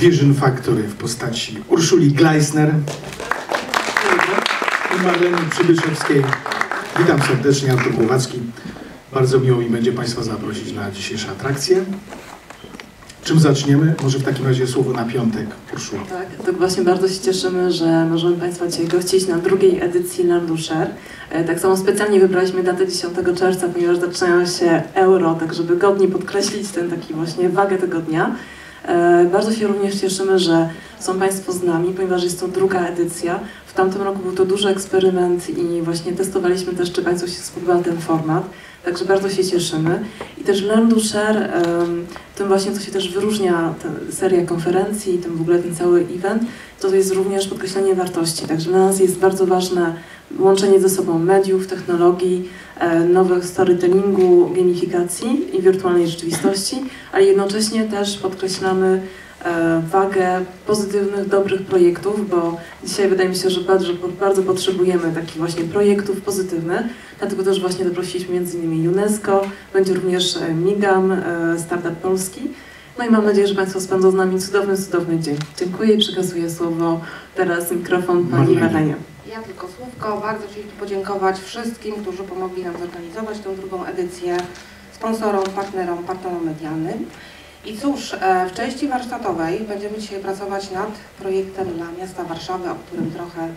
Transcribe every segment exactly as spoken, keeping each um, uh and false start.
Vision Factory w postaci Urszuli Gleisner i Marleny Przybyszewskiej. Witam serdecznie, Artur Głowacki. Bardzo miło mi będzie Państwa zaprosić na dzisiejsze atrakcje. Czym zaczniemy? Może w takim razie słowo na piątek, Urszula. Tak, tak właśnie bardzo się cieszymy, że możemy Państwa dzisiaj gościć na drugiej edycji Learn Do Share. Tak samo specjalnie wybraliśmy datę dziesiątego czerwca, ponieważ zaczynają się euro, tak żeby godnie podkreślić ten taki właśnie wagę tego dnia. Bardzo się również cieszymy, że są Państwo z nami, ponieważ jest to druga edycja. W tamtym roku był to duży eksperyment i właśnie testowaliśmy też, czy Państwu się spodobał ten format. Także bardzo się cieszymy. I też Learn Do Share, tym właśnie co się też wyróżnia ta seria konferencji i tym w ogóle ten cały event, to jest również podkreślenie wartości. Także dla nas jest bardzo ważne łączenie ze sobą mediów, technologii, nowego storytellingu, gamifikacji i wirtualnej rzeczywistości, ale jednocześnie też podkreślamy wagę pozytywnych, dobrych projektów, bo dzisiaj wydaje mi się, że bardzo, bardzo potrzebujemy takich właśnie projektów pozytywnych, dlatego też właśnie zaprosiliśmy między innymi UNESCO, będzie również MIGAM, Startup Polski. No i mam nadzieję, że Państwo spędzą z nami cudowny, cudowny dzień. Dziękuję i przekazuję słowo teraz mikrofon Pani Marlenie. Ja tylko słówko. Bardzo chcieliśmy podziękować wszystkim, którzy pomogli nam zorganizować tę drugą edycję, sponsorom, partnerom, partnerom medialnym. I cóż, w części warsztatowej będziemy dzisiaj pracować nad projektem dla miasta Warszawy, o którym trochę,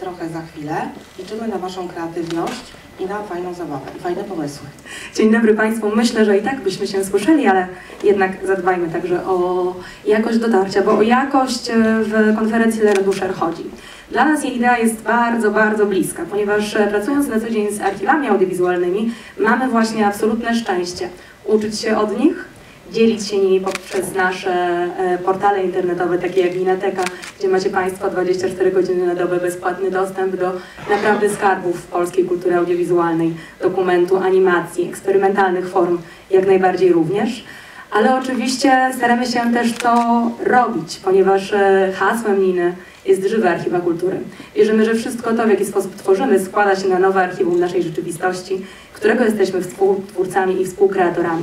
trochę za chwilę. Liczymy na Waszą kreatywność i na fajną zabawę, i fajne pomysły. Dzień dobry Państwu. Myślę, że i tak byśmy się słyszeli, ale jednak zadbajmy także o jakość dotarcia, bo o jakość w konferencji Learn Do Share chodzi. Dla nas jej idea jest bardzo, bardzo bliska, ponieważ pracując na co dzień z archiwami audiowizualnymi, mamy właśnie absolutne szczęście uczyć się od nich, dzielić się nimi poprzez nasze portale internetowe, takie jak Ninateka, gdzie macie Państwo dwadzieścia cztery godziny na dobę bezpłatny dostęp do naprawdę skarbów polskiej kultury audiowizualnej, dokumentu, animacji, eksperymentalnych form jak najbardziej również. Ale oczywiście staramy się też to robić, ponieważ hasłem Niny jest żywe archiwa kultury. Wierzymy, że wszystko to, w jaki sposób tworzymy, składa się na nowe archiwum naszej rzeczywistości, którego jesteśmy współtwórcami i współkreatorami.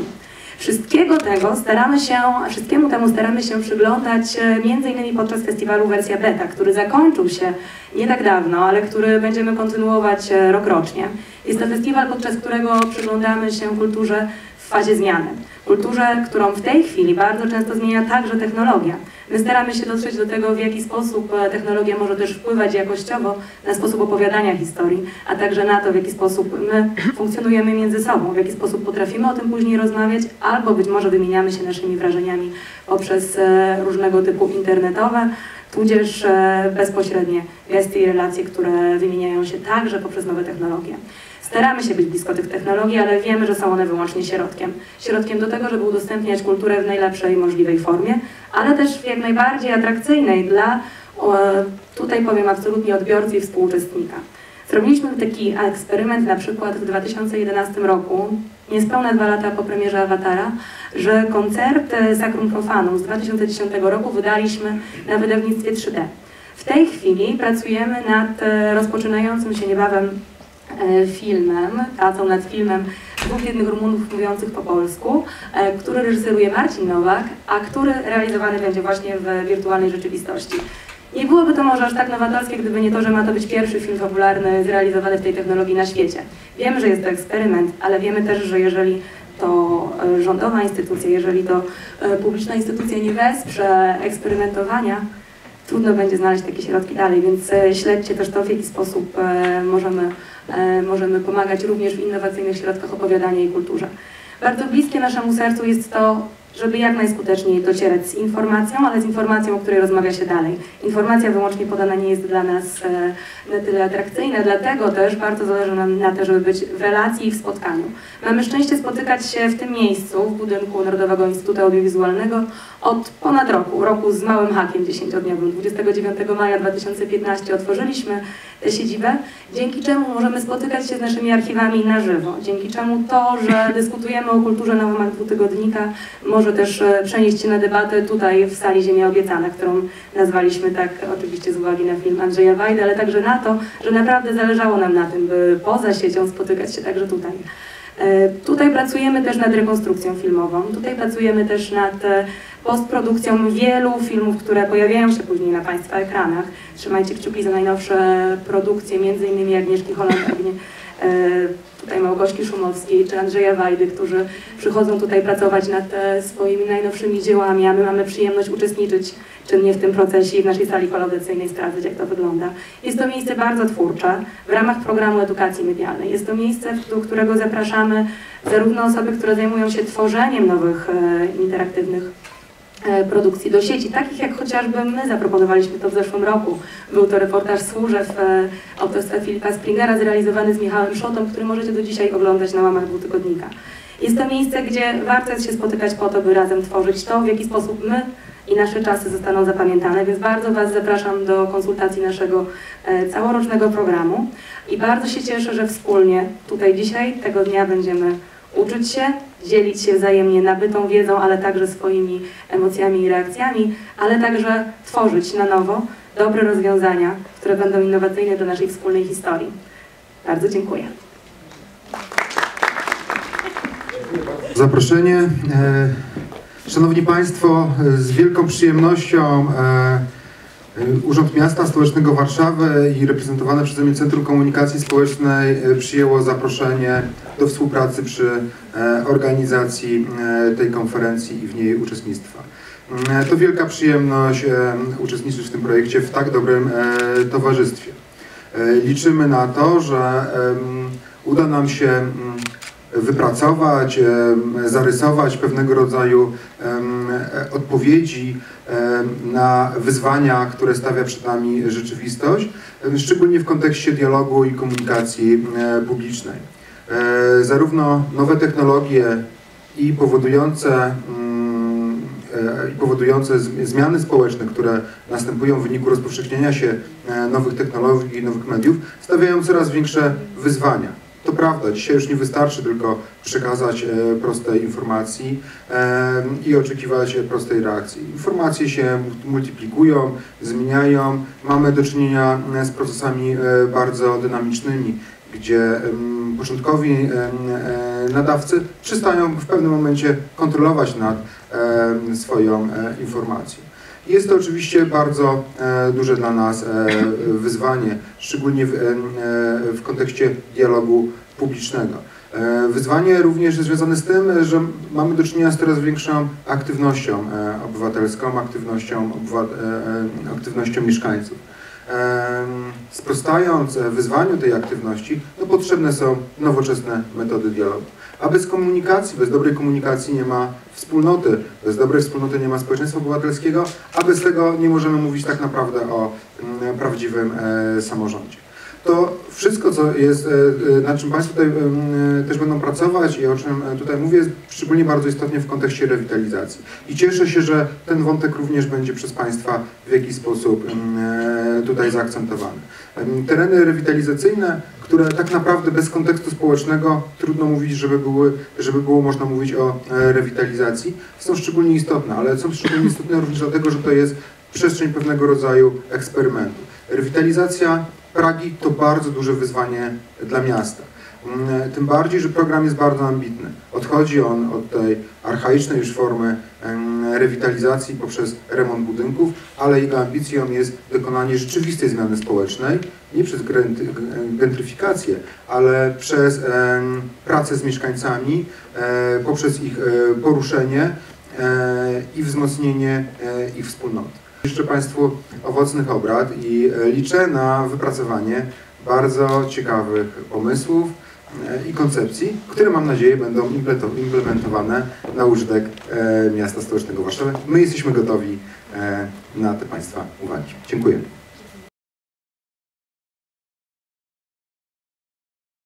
Wszystkiego tego staramy się, wszystkiemu temu staramy się przyglądać między innymi podczas festiwalu Wersja Beta, który zakończył się nie tak dawno, ale który będziemy kontynuować rokrocznie. Jest to festiwal, podczas którego przyglądamy się kulturze w fazie zmiany. Kulturze, którą w tej chwili bardzo często zmienia także technologia. My staramy się dotrzeć do tego, w jaki sposób technologia może też wpływać jakościowo na sposób opowiadania historii, a także na to, w jaki sposób my funkcjonujemy między sobą, w jaki sposób potrafimy o tym później rozmawiać, albo być może wymieniamy się naszymi wrażeniami poprzez różnego typu internetowe, tudzież bezpośrednie gesty i relacje, które wymieniają się także poprzez nowe technologie. Staramy się być blisko tych technologii, ale wiemy, że są one wyłącznie środkiem. Środkiem do tego, żeby udostępniać kulturę w najlepszej możliwej formie, ale też w jak najbardziej atrakcyjnej dla, tutaj powiem absolutnie, odbiorcy i współuczestnika. Zrobiliśmy taki eksperyment na przykład w dwa tysiące jedenastym roku, niespełna dwa lata po premierze Awatara, że koncert Sacrum Profanum z dwa tysiące dziesiątego roku wydaliśmy na wydawnictwie trzy D. W tej chwili pracujemy nad rozpoczynającym się niebawem filmem, pracą nad filmem dwóch biednych Rumunów mówiących po polsku, który reżyseruje Marcin Nowak, a który realizowany będzie właśnie w wirtualnej rzeczywistości. Nie byłoby to może aż tak nowatorskie, gdyby nie to, że ma to być pierwszy film fabularny zrealizowany w tej technologii na świecie. Wiemy, że jest to eksperyment, ale wiemy też, że jeżeli to rządowa instytucja, jeżeli to publiczna instytucja nie wesprze eksperymentowania, trudno będzie znaleźć takie środki dalej, więc śledźcie też to, w jaki sposób możemy, możemy pomagać również w innowacyjnych środkach opowiadania i kulturze. Bardzo bliskie naszemu sercu jest to, żeby jak najskuteczniej docierać z informacją, ale z informacją, o której rozmawia się dalej. Informacja wyłącznie podana nie jest dla nas na tyle atrakcyjna, dlatego też bardzo zależy nam na tym, żeby być w relacji i w spotkaniu. Mamy szczęście spotykać się w tym miejscu, w budynku Narodowego Instytutu Audiowizualnego od ponad roku, roku z małym hakiem dziesięciodniowym. dwudziestego dziewiątego maja dwa tysiące piętnastego otworzyliśmy tę siedzibę, dzięki czemu możemy spotykać się z naszymi archiwami na żywo, dzięki czemu to, że dyskutujemy o kulturze na łamach dwutygodnika, może też przenieść się na debatę tutaj w sali Ziemia Obiecana, którą nazwaliśmy tak oczywiście z uwagi na film Andrzeja Wajda, ale także na to, że naprawdę zależało nam na tym, by poza siecią spotykać się także tutaj. Tutaj pracujemy też nad rekonstrukcją filmową, tutaj pracujemy też nad postprodukcją wielu filmów, które pojawiają się później na Państwa ekranach. Trzymajcie kciuki za najnowsze produkcje, między innymi Agnieszki Holland, tutaj Małgorzki Szumowskiej czy Andrzeja Wajdy, którzy przychodzą tutaj pracować nad swoimi najnowszymi dziełami, a my mamy przyjemność uczestniczyć czynnie w tym procesie i w naszej sali kolaboracyjnej sprawdzać, jak to wygląda. Jest to miejsce bardzo twórcze w ramach programu edukacji medialnej. Jest to miejsce, do którego zapraszamy zarówno osoby, które zajmują się tworzeniem nowych interaktywnych produkcji do sieci, takich jak chociażby my zaproponowaliśmy to w zeszłym roku. Był to reportaż z Chórzew autorstwa Filipa Springera zrealizowany z Michałem Szotą, który możecie do dzisiaj oglądać na łamach dwutygodnika. Jest to miejsce, gdzie warto jest się spotykać po to, by razem tworzyć to, w jaki sposób my i nasze czasy zostaną zapamiętane, więc bardzo Was zapraszam do konsultacji naszego całorocznego programu i bardzo się cieszę, że wspólnie tutaj dzisiaj, tego dnia będziemy uczyć się, dzielić się wzajemnie nabytą wiedzą, ale także swoimi emocjami i reakcjami, ale także tworzyć na nowo dobre rozwiązania, które będą innowacyjne dla naszej wspólnej historii. Bardzo dziękuję. Zaproszenie. Szanowni Państwo, z wielką przyjemnością Urząd Miasta Stołecznego Warszawy i reprezentowane przeze mnie Centrum Komunikacji Społecznej przyjęło zaproszenie do współpracy przy organizacji tej konferencji i w niej uczestnictwa. To wielka przyjemność uczestniczyć w tym projekcie w tak dobrym towarzystwie. Liczymy na to, że uda nam się wypracować, zarysować pewnego rodzaju odpowiedzi na wyzwania, które stawia przed nami rzeczywistość, szczególnie w kontekście dialogu i komunikacji publicznej. Zarówno nowe technologie i powodujące, i powodujące zmiany społeczne, które następują w wyniku rozpowszechniania się nowych technologii i nowych mediów, stawiają coraz większe wyzwania. To prawda, dzisiaj już nie wystarczy tylko przekazać prostej informacji i oczekiwać prostej reakcji. Informacje się multiplikują, zmieniają. Mamy do czynienia z procesami bardzo dynamicznymi, gdzie początkowi nadawcy przestają w pewnym momencie kontrolować nad swoją informacją. Jest to oczywiście bardzo duże dla nas wyzwanie, szczególnie w, w kontekście dialogu publicznego. Wyzwanie również jest związane z tym, że mamy do czynienia z coraz większą aktywnością obywatelską, aktywnością, aktywnością mieszkańców. Sprostając wyzwaniu tej aktywności, no potrzebne są nowoczesne metody dialogu. A bez komunikacji, bez dobrej komunikacji nie ma wspólnoty, bez dobrej wspólnoty nie ma społeczeństwa obywatelskiego, a bez tego nie możemy mówić tak naprawdę o prawdziwym samorządzie. To wszystko, co jest, na czym Państwo tutaj też będą pracować i o czym tutaj mówię, jest szczególnie bardzo istotne w kontekście rewitalizacji. I cieszę się, że ten wątek również będzie przez Państwa w jakiś sposób tutaj zaakcentowany. Tereny rewitalizacyjne, które tak naprawdę bez kontekstu społecznego trudno mówić, żeby, były, żeby było można mówić o rewitalizacji, są szczególnie istotne, ale są szczególnie istotne również dlatego, że to jest przestrzeń pewnego rodzaju eksperymentu. Rewitalizacja Pragi to bardzo duże wyzwanie dla miasta. Tym bardziej, że program jest bardzo ambitny. Odchodzi on od tej archaicznej już formy rewitalizacji poprzez remont budynków, ale jego ambicją jest dokonanie rzeczywistej zmiany społecznej, nie przez gentryfikację, ale przez pracę z mieszkańcami, poprzez ich poruszenie i wzmocnienie ich wspólnoty. Życzę Państwu owocnych obrad i liczę na wypracowanie bardzo ciekawych pomysłów i koncepcji, które mam nadzieję będą implementowane na użytek miasta stołecznego Warszawy. My jesteśmy gotowi na te Państwa uwagi. Dziękuję.